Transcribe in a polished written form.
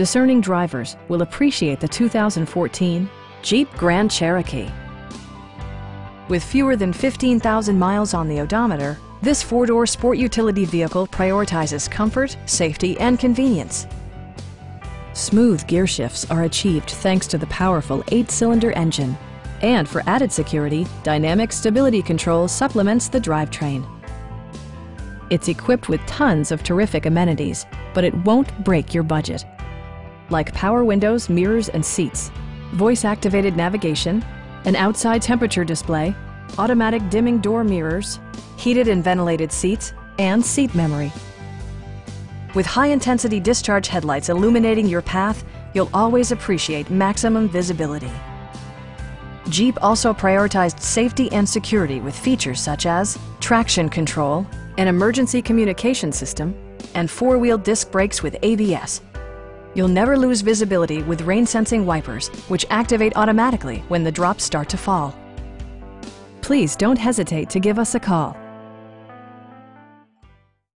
Discerning drivers will appreciate the 2014 Jeep Grand Cherokee. With fewer than 15,000 miles on the odometer, this four-door sport utility vehicle prioritizes comfort, safety, and convenience. Smooth gear shifts are achieved thanks to the powerful 8-cylinder engine. And for added security, dynamic stability control supplements the drivetrain. It's equipped with tons of terrific amenities, but it won't break your budget. Like power windows, mirrors, and seats, voice-activated navigation, an outside temperature display, automatic dimming door mirrors, heated and ventilated seats, and seat memory. With high-intensity discharge headlights illuminating your path, you'll always appreciate maximum visibility. Jeep also prioritized safety and security with features such as traction control, an emergency communication system, and four-wheel disc brakes with ABS. You'll never lose visibility with rain-sensing wipers, which activate automatically when the drops start to fall. Please don't hesitate to give us a call.